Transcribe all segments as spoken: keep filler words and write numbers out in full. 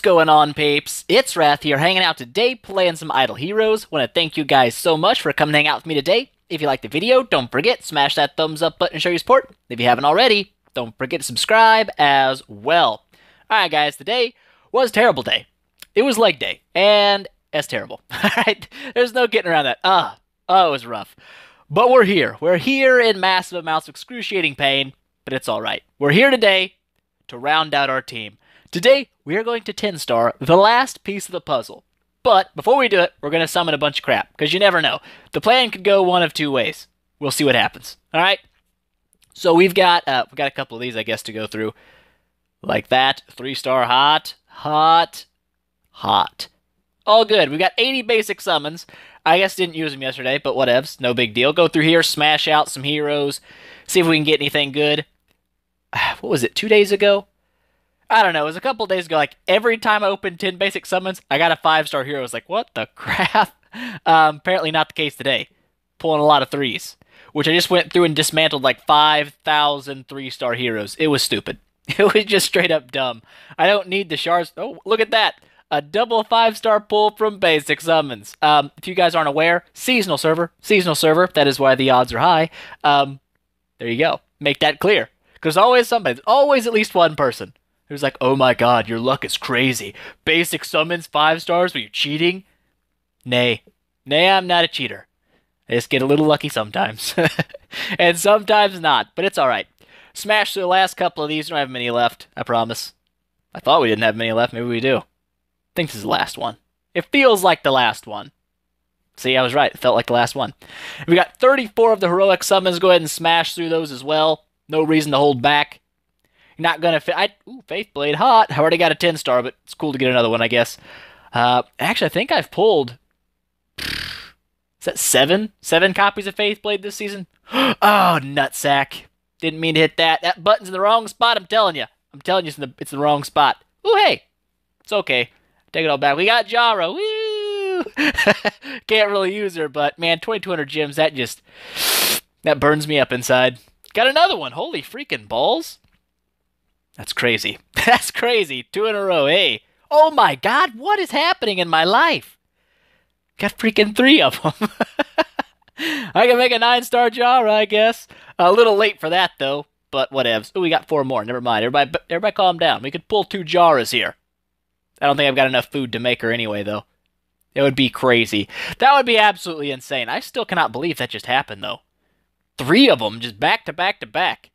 What's going on, peeps? It's Wrath here, hanging out today, playing some Idle Heroes. Want to thank you guys so much for coming to hang out with me today. If you like the video, don't forget, smash that thumbs up button and show your support. If you haven't already, don't forget to subscribe as well. Alright guys, today was a terrible day. It was leg day, and that's terrible. Alright, there's no getting around that. Ah, oh, it was rough. But we're here. We're here in massive amounts of excruciating pain, but it's alright. We're here today to round out our team. Today, we are going to ten star the last piece of the puzzle. But before we do it, we're going to summon a bunch of crap, because you never know. The plan could go one of two ways. We'll see what happens. All right? So we've got uh, we've got a couple of these, I guess, to go through. Like that. three star hot, hot, hot. All good. We've got eighty basic summons. I guess didn't use them yesterday, but whatevs. No big deal. Go through here, smash out some heroes, see if we can get anything good. What was it, two days ago? I don't know, it was a couple days ago, like, every time I opened ten basic summons, I got a five star hero. I was like, what the crap? Um, apparently not the case today. Pulling a lot of threes. Which I just went through and dismantled, like, five thousand three star heroes. It was stupid. It was just straight up dumb. I don't need the shards. Oh, look at that! A double five star pull from basic summons. Um, if you guys aren't aware, seasonal server. Seasonal server, that is why the odds are high. Um, there you go. Make that clear. Because there's always somebody, there's always at least one person. It was like, oh my god, your luck is crazy. Basic summons, five stars, were you cheating? Nay. Nay, I'm not a cheater. I just get a little lucky sometimes. And sometimes not, but it's alright. Smash through the last couple of these. We don't have many left, I promise. I thought we didn't have many left. Maybe we do. I think this is the last one. It feels like the last one. See, I was right. It felt like the last one. We got thirty-four of the heroic summons. Go ahead and smash through those as well. No reason to hold back. Not gonna fit. I, ooh, Faithblade hot. I already got a ten star, but it's cool to get another one, I guess. Uh, actually, I think I've pulled. Is that seven? Seven copies of Faithblade this season? Oh, nutsack. Didn't mean to hit that. That button's in the wrong spot, I'm telling you. I'm telling you, it's in the, it's in the wrong spot. Ooh, hey. It's okay. Take it all back. We got Jara. Woo! Can't really use her, but man, twenty-two hundred gems, that just. That burns me up inside. Got another one. Holy freaking balls. That's crazy. That's crazy. Two in a row, eh? Oh my god, what is happening in my life? Got freaking three of them. I can make a nine star Jara, I guess. A little late for that, though, but whatevs. Ooh, we got four more. Never mind. Everybody, everybody calm down. We could pull two Jaras here. I don't think I've got enough food to make her anyway, though. It would be crazy. That would be absolutely insane. I still cannot believe that just happened, though. Three of them just back to back to back.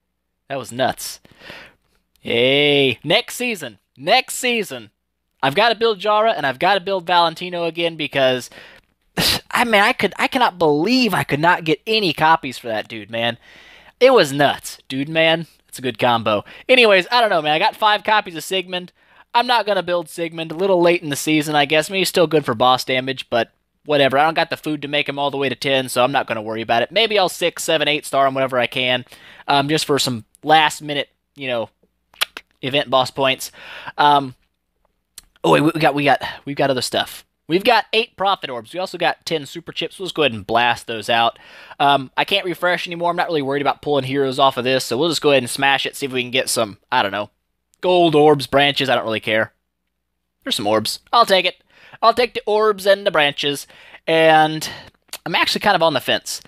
That was nuts. Hey, next season, next season, I've got to build Jara and I've got to build Valentino again because, I mean, I could, I cannot believe I could not get any copies for that dude, man. It was nuts, dude, man. It's a good combo. Anyways, I don't know, man. I got five copies of Sigmund. I'm not going to build Sigmund. A little late in the season, I guess. I mean, he's still good for boss damage, but whatever. I don't got the food to make him all the way to ten, so I'm not going to worry about it. Maybe I'll six, seven, eight star him whenever I can, um, just for some last minute, you know, event boss points. Um, oh, wait, we got, we got, we've got other stuff. We've got eight profit orbs. We also got ten super chips. We'll just go ahead and blast those out. Um, I can't refresh anymore. I'm not really worried about pulling heroes off of this, so we'll just go ahead and smash it, see if we can get some, I don't know, gold orbs, branches. I don't really care. There's some orbs. I'll take it. I'll take the orbs and the branches, and I'm actually kind of on the fence.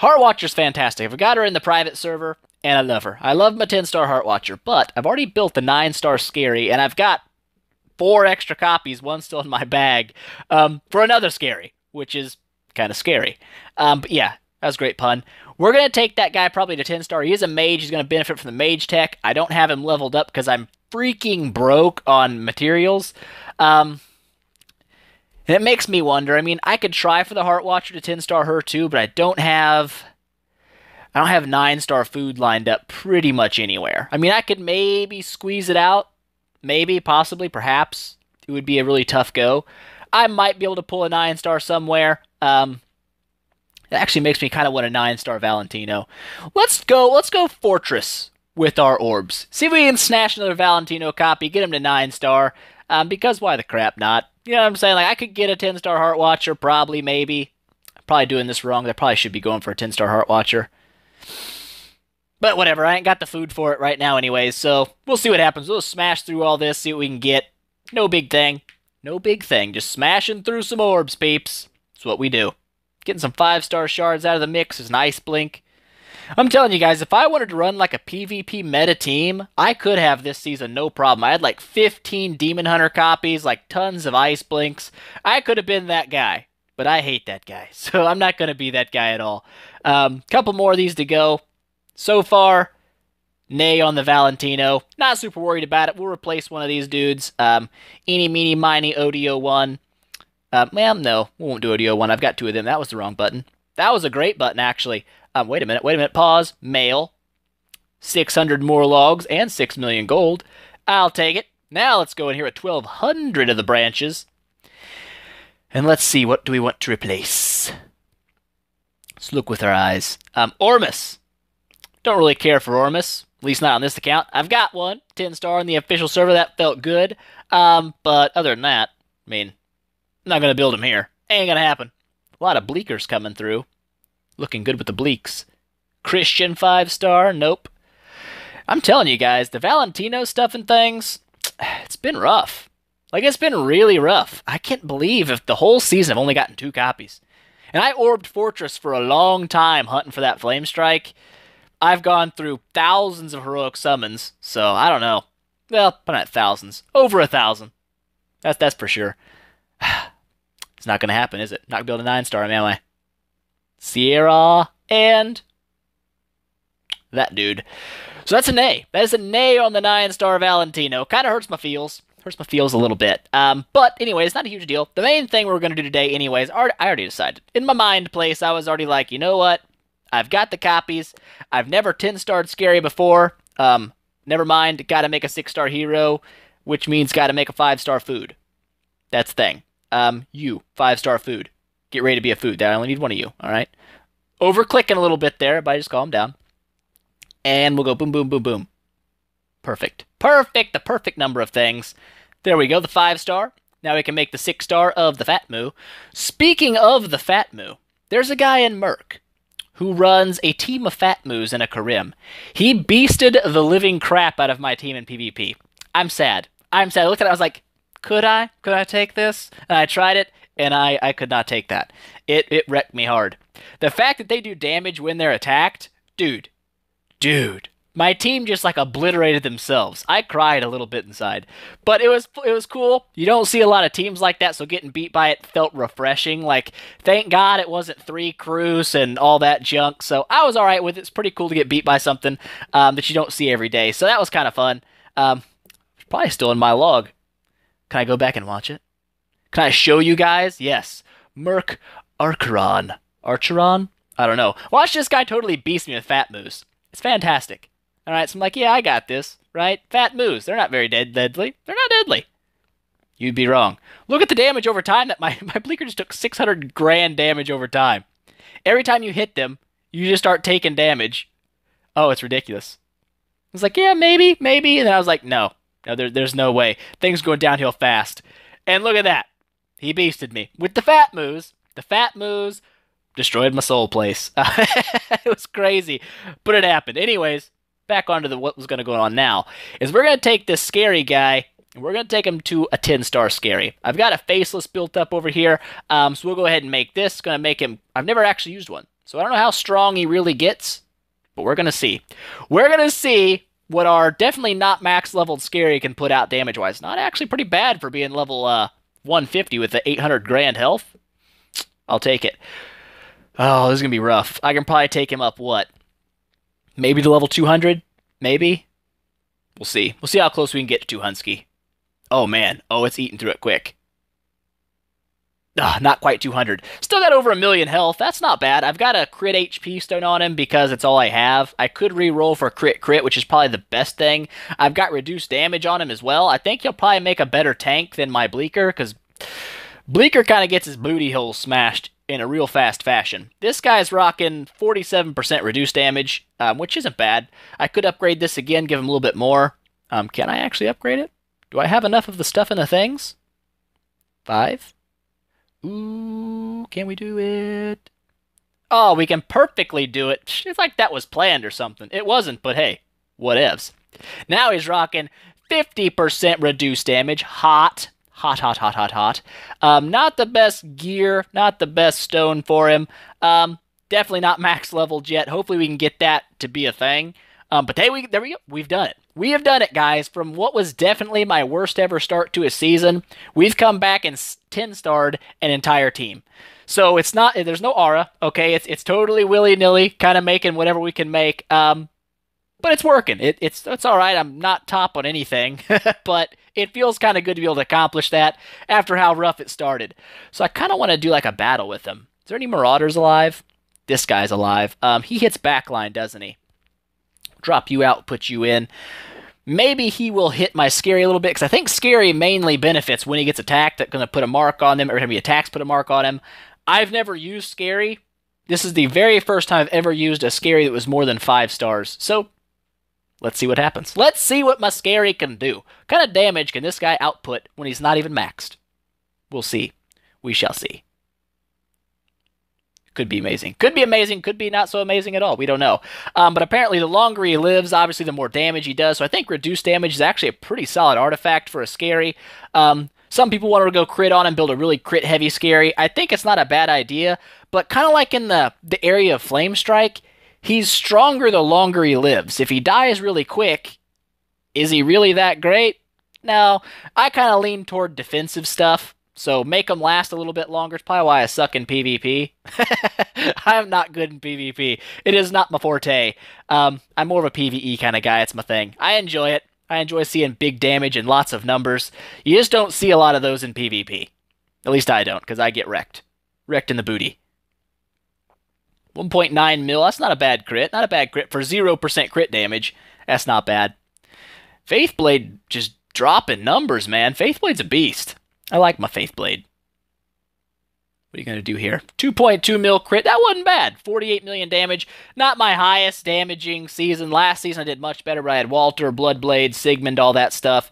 Heart Watcher's fantastic. I've got her in the private server, and I love her. I love my ten star Heart Watcher, but I've already built the nine star Scary, and I've got four extra copies, one still in my bag, um, for another Scary, which is kind of scary. Um, but yeah, that was a great pun. We're going to take that guy probably to ten star. He is a mage. He's going to benefit from the mage tech. I don't have him leveled up because I'm freaking broke on materials. Um, and it makes me wonder. I mean, I could try for the Heart Watcher to ten star her too, but I don't have... I don't have nine star food lined up pretty much anywhere. I mean, I could maybe squeeze it out. Maybe, possibly, perhaps. It would be a really tough go. I might be able to pull a nine star somewhere. Um, it actually makes me kind of want a nine star Valentino. Let's go, let's go Fortress with our orbs. See if we can snatch another Valentino copy, get him to nine star. Um, because why the crap not? You know what I'm saying? Like, I could get a ten star Heart Watcher, probably, maybe. I'm probably doing this wrong. I probably should be going for a ten star Heart Watcher. But whatever, I ain't got the food for it right now anyways, so we'll see what happens. We'll smash through all this, see what we can get. No big thing. No big thing. Just smashing through some orbs, peeps. That's what we do. Getting some five-star shards out of the mix is an Ice Blink. I'm telling you guys, if I wanted to run like a PvP meta team, I could have this season, no problem. I had like fifteen Demon Hunter copies, like tons of Ice Blinks. I could have been that guy, but I hate that guy, so I'm not going to be that guy at all. Um, couple more of these to go. So far, nay on the Valentino. Not super worried about it. We'll replace one of these dudes. Um, eeny, meeny, miny, O D O one. Uh, ma'am, no, we won't do O D O one. I've got two of them. That was the wrong button. That was a great button, actually. Um, wait a minute, wait a minute, pause. Mail. six hundred more logs and six million gold. I'll take it. Now let's go in here at twelve hundred of the branches. And let's see, what do we want to replace? Let's look with our eyes. Um, Ormus. Don't really care for Ormus. At least not on this account. I've got one. ten star on the official server. That felt good. Um, but other than that, I mean, I'm not going to build him here. Ain't going to happen. A lot of Bleakers coming through. Looking good with the Bleaks. Christian five star? Nope. I'm telling you guys, the Valentino stuff and things, it's been rough. Like, it's been really rough. I can't believe if the whole season I've only gotten two copies. And I orbed Fortress for a long time hunting for that Flame Strike. I've gone through thousands of heroic summons, so I don't know. Well, but not thousands. Over a thousand. That's, that's for sure. It's not going to happen, is it? Not building a nine star, am I? Sierra and that dude. So that's a nay. That is a nay on the nine star Valentino. Kind of hurts my feels. Hurts my feels a little bit. Um, but anyway, it's not a huge deal. The main thing we're going to do today anyways, I already decided. In my mind place, I was already like, you know what? I've got the copies. I've never ten starred Scary before. Um, never mind. Got to make a six star hero, which means got to make a five star food. That's the thing. Um, you, five star food. Get ready to be a food. I only need one of you, all right? Over-clicking a little bit there, but I just calm down. And we'll go boom, boom, boom, boom. Perfect. Perfect. The perfect number of things. There we go. The five star. Now we can make the six star of the Fat Moo. Speaking of the Fat Moo, there's a guy in Merc who runs a team of Fat Moos and a Karim. He beasted the living crap out of my team in PvP. I'm sad. I'm sad. I looked at it. I was like, could I? Could I take this? And I tried it. And I, I could not take that. It it wrecked me hard. The fact that they do damage when they're attacked, dude, dude. My team just like obliterated themselves. I cried a little bit inside. But it was it was cool. You don't see a lot of teams like that, so getting beat by it felt refreshing. Like, thank God it wasn't three Kroos and all that junk. So I was all right with it. It's pretty cool to get beat by something um, that you don't see every day. So that was kind of fun. Um, it's probably still in my log. Can I go back and watch it? Can I show you guys? Yes. Merc Archeron. Archeron? I don't know. Watch this guy totally beast me with Fat Moose. It's fantastic. All right, so I'm like, yeah, I got this, right? Fat Moose. They're not very dead deadly. They're not deadly. You'd be wrong. Look at the damage over time. That my, my Bleaker just took six hundred grand damage over time. Every time you hit them, you just start taking damage. Oh, it's ridiculous. I was like, yeah, maybe, maybe. And then I was like, no. No, there, there's no way. Things going downhill fast. And look at that. He beasted me with the Fat Moos. The Fat Moos destroyed my soul place. Uh, it was crazy, but it happened. Anyways, back onto the what was going to go on now is we're going to take this Scary guy and we're going to take him to a ten star Scary. I've got a Faceless built up over here, um, so we'll go ahead and make this. Going to make him. I've never actually used one, so I don't know how strong he really gets, but we're going to see. We're going to see what our definitely not max leveled Scary can put out damage wise. Not actually pretty bad for being level. Uh, one fifty with the eight hundred grand health. I'll take it. Oh, this is going to be rough. I can probably take him up, what? Maybe to level two hundred? Maybe? We'll see. We'll see how close we can get to Hunski. Oh, man. Oh, it's eating through it quick. Ugh, not quite two hundred. Still got over a million health. That's not bad. I've got a crit H P stone on him because it's all I have. I could re-roll for crit crit, which is probably the best thing. I've got reduced damage on him as well. I think he'll probably make a better tank than my Bleaker because Bleaker kind of gets his booty hole smashed in a real fast fashion. This guy's rocking forty-seven percent reduced damage, um, which isn't bad. I could upgrade this again, give him a little bit more. Um, can I actually upgrade it? Do I have enough of the stuff in the things? Five? Ooh, can we do it? Oh, we can perfectly do it. It's like that was planned or something. It wasn't, but hey, whatevs. Now he's rocking fifty percent reduced damage. Hot. Hot, hot, hot, hot, hot. Um, not the best gear, not the best stone for him. Um, definitely not max leveled yet. Hopefully we can get that to be a thing. Um, but there we, there we go. We've done it. We have done it, guys. From what was definitely my worst ever start to a season, we've come back and ten starred an entire team. So it's not, there's no aura, okay? It's it's totally willy-nilly, kind of making whatever we can make. Um, but it's working. It, it's it's all right. I'm not top on anything, but it feels kind of good to be able to accomplish that after how rough it started. So I kind of want to do like a battle with them. Is there any Marauders alive? This guy's alive. Um, he hits backline, doesn't he? Drop you out, put you in. Maybe he will hit my Scary a little bit, because I think Scary mainly benefits when he gets attacked. That's going to put a mark on him. Every time he attacks, put a mark on him. I've never used Scary. This is the very first time I've ever used a Scary that was more than five stars. So let's see what happens. Let's see what my Scary can do. What kind of damage can this guy output when he's not even maxed? We'll see. We shall see. Could be amazing. Could be amazing. Could be not so amazing at all. We don't know. Um, but apparently the longer he lives, obviously the more damage he does. So I think reduced damage is actually a pretty solid artifact for a Scary. Um, some people want to go crit on and build a really crit-heavy Scary. I think it's not a bad idea. But kind of like in the, the area of Flame Strike, he's stronger the longer he lives. If he dies really quick, is he really that great? No. I kind of lean toward defensive stuff. So make them last a little bit longer. It's probably why I suck in PvP. I'm not good in PvP. It is not my forte. Um, I'm more of a PvE kind of guy. It's my thing. I enjoy it. I enjoy seeing big damage and lots of numbers. You just don't see a lot of those in PvP. At least I don't, because I get wrecked. Wrecked in the booty. one point nine mil. That's not a bad crit. Not a bad crit for zero percent crit damage. That's not bad. Faithblade just dropping numbers, man. Faithblade's a beast. I like my Faithblade. What are you going to do here? two point two mil crit. That wasn't bad. forty-eight million damage. Not my highest damaging season. Last season I did much better, but I had Walter, Bloodblade, Sigmund, all that stuff.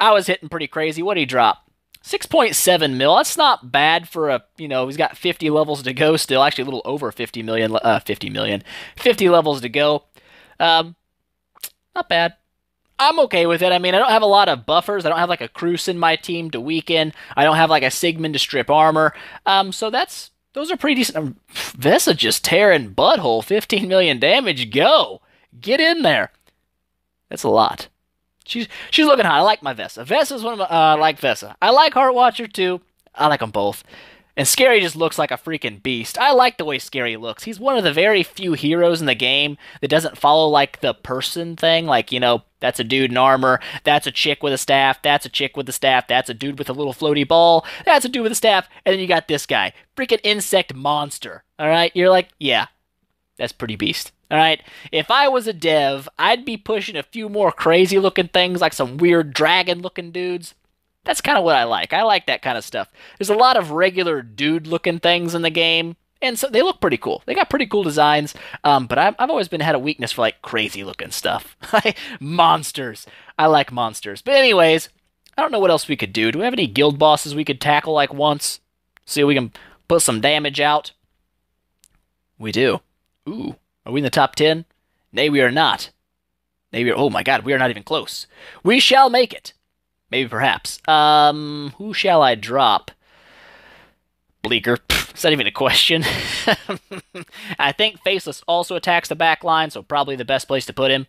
I was hitting pretty crazy. What did he drop? six point seven mil. That's not bad for a, you know, he's got fifty levels to go still. Actually, a little over fifty million. Uh, fifty million. fifty levels to go. Um, not bad. I'm okay with it. I mean, I don't have a lot of buffers. I don't have like a Kroos in my team to weaken. I don't have like a Sigmund to strip armor. Um, so that's, those are pretty decent. Um, Vesa just tearing butthole. fifteen million damage. Go. Get in there. That's a lot. She's, she's looking hot. I like my Vesa. Vesa's one of my, uh, I like Vesa. I like Heart Watcher too. I like them both. And Skerei just looks like a freaking beast. I like the way Skerei looks. He's one of the very few heroes in the game that doesn't follow, like, the person thing. Like, you know, that's a dude in armor. That's a chick with a staff. That's a chick with a staff. That's a dude with a little floaty ball. That's a dude with a staff. And then you got this guy. Freaking insect monster. All right? You're like, yeah, that's pretty beast. All right? If I was a dev, I'd be pushing a few more crazy-looking things, like some weird dragon-looking dudes. That's kind of what I like. I like that kind of stuff. There's a lot of regular dude-looking things in the game, and so they look pretty cool. They got pretty cool designs, um, but I've, I've always been had a weakness for, like, crazy-looking stuff. Monsters. I like monsters. But anyways, I don't know what else we could do. Do we have any guild bosses we could tackle, like, once? See if we can put some damage out. We do. Ooh. Are we in the top ten? Nay, we are not. Nay, we are... Oh, my God. We are not even close. We shall make it. Maybe, perhaps. Um, who shall I drop? Bleaker. Pfft, it's not even a question. I think Faceless also attacks the back line, so probably the best place to put him.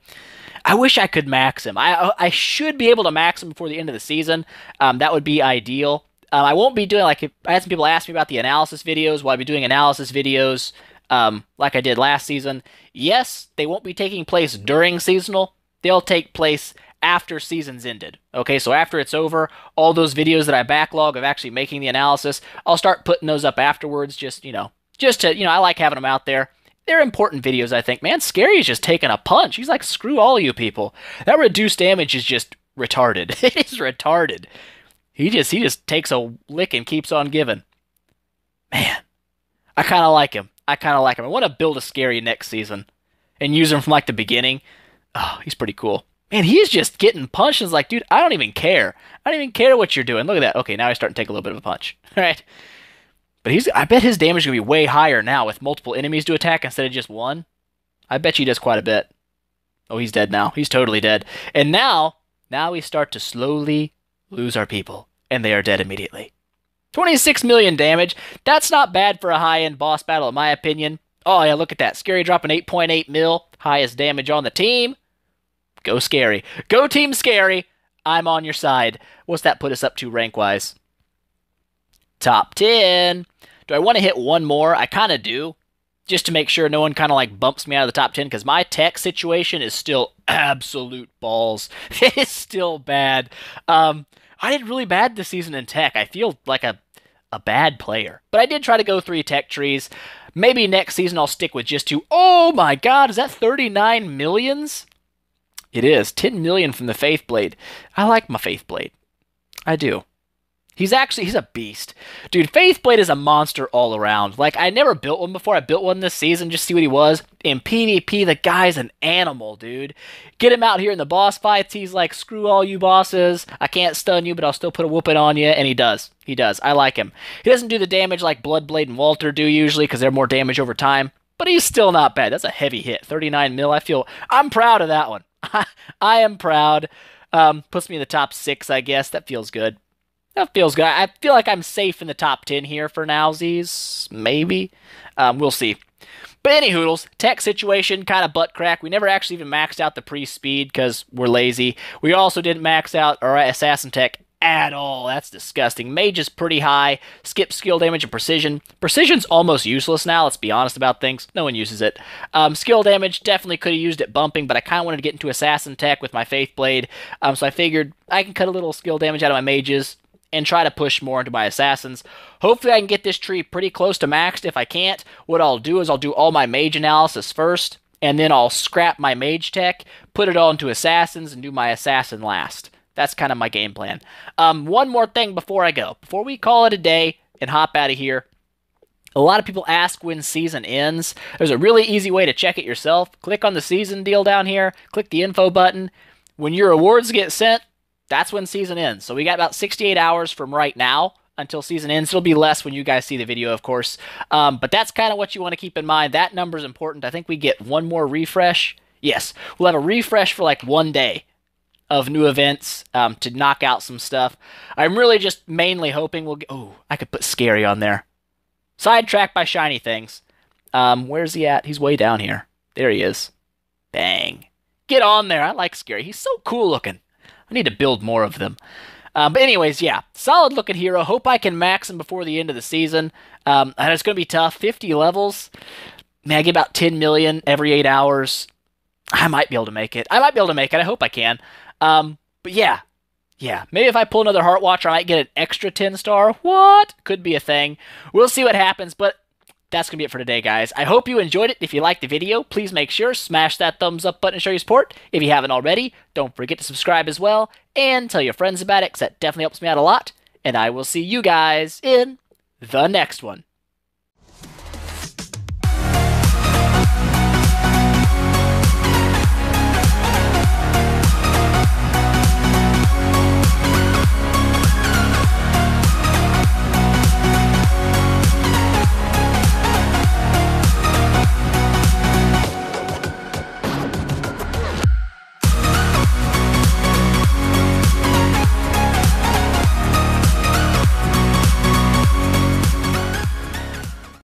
I wish I could max him. I I should be able to max him before the end of the season. Um, that would be ideal. Um, I won't be doing, like, if I had some people ask me about the analysis videos. Will I be doing analysis videos um, like I did last season? Yes, they won't be taking place during seasonal. They'll take place after season's ended. Okay, so after it's over, all those videos that I backlog of actually making the analysis, I'll start putting those up afterwards, just, you know, just to, you know, I like having them out there. They're important videos, I think. Man, Skerei is just taking a punch. He's like, screw all you people. That reduced damage is just retarded. It is retarded. He just, he just takes a lick and keeps on giving. Man, I kind of like him. I kind of like him. I want to build a Skerei next season and use him from, like, the beginning. Oh, he's pretty cool. Man, he's just getting punches like, dude, I don't even care. I don't even care what you're doing. Look at that. Okay, now he's starting to take a little bit of a punch. All right. But he's, I bet his damage is going to be way higher now with multiple enemies to attack instead of just one. I bet you he does quite a bit. Oh, he's dead now. He's totally dead. And now Now we start to slowly lose our people, and they are dead immediately. twenty-six million damage. That's not bad for a high-end boss battle, in my opinion. Oh, yeah, look at that. Skerei dropping eight point eight mil. Highest damage on the team. Go Skerei. Go Team Skerei. I'm on your side. What's that put us up to rank-wise? Top ten. Do I want to hit one more? I kind of do. Just to make sure no one kind of like bumps me out of the top ten, because my tech situation is still absolute balls. It's still bad. Um, I did really bad this season in tech. I feel like a, a bad player. But I did try to go three tech trees. Maybe next season I'll stick with just two. Oh my god, is that thirty-nine millions? It is. ten million from the Faithblade. I like my Faithblade. I do. He's actually, he's a beast. Dude, Faithblade is a monster all around. Like, I never built one before. I built one this season just to see what he was. In PvP, the guy's an animal, dude. Get him out here in the boss fights. He's like, screw all you bosses. I can't stun you, but I'll still put a whooping on you. And he does. He does. I like him. He doesn't do the damage like Bloodblade and Walter do usually because they're more damage over time. But he's still not bad. That's a heavy hit. thirty-nine mil. I feel, I'm proud of that one. I am proud. Um, puts me in the top six, I guess. That feels good. That feels good. I feel like I'm safe in the top ten here for nowsies. Maybe. Um, we'll see. But any hoodles, tech situation, kind of butt crack. We never actually even maxed out the pre-speed because we're lazy. We also didn't max out our assassin tech at all. That's disgusting. Mage is pretty high. Skip skill damage and precision. Precision's almost useless now. Let's be honest about things. No one uses it. Um, skill damage, definitely could have used it bumping, but I kind of wanted to get into assassin tech with my Faithblade. Um, so I figured I can cut a little skill damage out of my mages and try to push more into my assassins. Hopefully I can get this tree pretty close to maxed. If I can't, what I'll do is I'll do all my mage analysis first, and then I'll scrap my mage tech, put it all into assassins, and do my assassin last. That's kind of my game plan. Um, one more thing before I go. Before we call it a day and hop out of here, a lot of people ask when season ends. There's a really easy way to check it yourself. Click on the season deal down here. Click the info button. When your awards get sent, that's when season ends. So we got about sixty-eight hours from right now until season ends. It'll be less when you guys see the video, of course. Um, but that's kind of what you want to keep in mind. That number is important. I think we get one more refresh. Yes, we'll have a refresh for like one day of new events um, to knock out some stuff. I'm really just mainly hoping we'll get... Oh, I could put Skerei on there. Sidetracked by shiny things. Um, where's he at? He's way down here. There he is. Bang. Get on there. I like Skerei. He's so cool looking. I need to build more of them. Um, but anyways, yeah, solid looking hero. Hope I can max him before the end of the season. Um, and it's going to be tough. fifty levels. Man, I get about ten million every eight hours. I might be able to make it. I might be able to make it. I hope I can. Um, but yeah, yeah. Maybe if I pull another Heart Watcher, I might get an extra ten star. What? Could be a thing. We'll see what happens, but that's going to be it for today, guys. I hope you enjoyed it. If you liked the video, please make sure to smash that thumbs up button and show your support. If you haven't already, don't forget to subscribe as well and tell your friends about it because that definitely helps me out a lot. And I will see you guys in the next one.